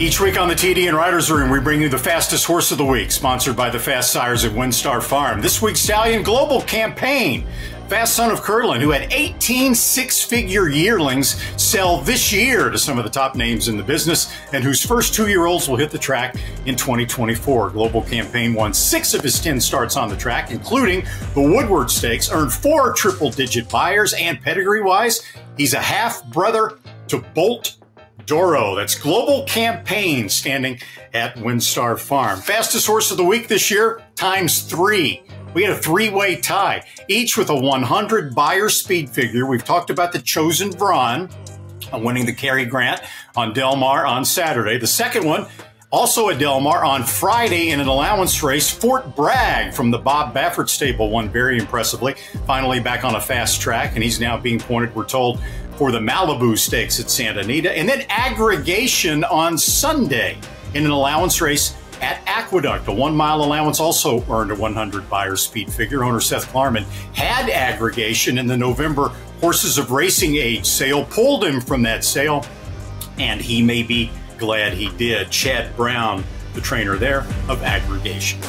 Each week on the TD and Riders Room, we bring you the fastest horse of the week, sponsored by the Fast Sires at WinStar Farm. This week's stallion, Global Campaign, fast son of Curlin, who had 18 six-figure yearlings sell this year to some of the top names in the business, and whose first two-year-olds will hit the track in 2024. Global Campaign won 6 of his 10 starts on the track, including the Woodward Stakes, earned 4 triple-digit buyers, and pedigree-wise, he's a half-brother to Bolt Doro. That's Global Campaign standing at WinStar Farm. Fastest horse of the week this year, ×3. We had a 3-way tie, each with a 100 buyer speed figure. We've talked about the chosen Bron winning the Carry Grant on Del Mar on Saturday. The second one, also at Del Mar on Friday in an allowance race, Fort Bragg from the Bob Baffert stable won very impressively. Finally back on a fast track, and he's now being pointed, we're told, for the Malibu Stakes at Santa Anita. And then Aggregation on Sunday in an allowance race at Aqueduct. A 1-mile allowance also earned a 100 buyer speed figure. Owner Seth Klarman had Aggregation in the November Horses of Racing Age sale, pulled him from that sale, and he may be glad he did. Chad Brown, the trainer there of Aggregation.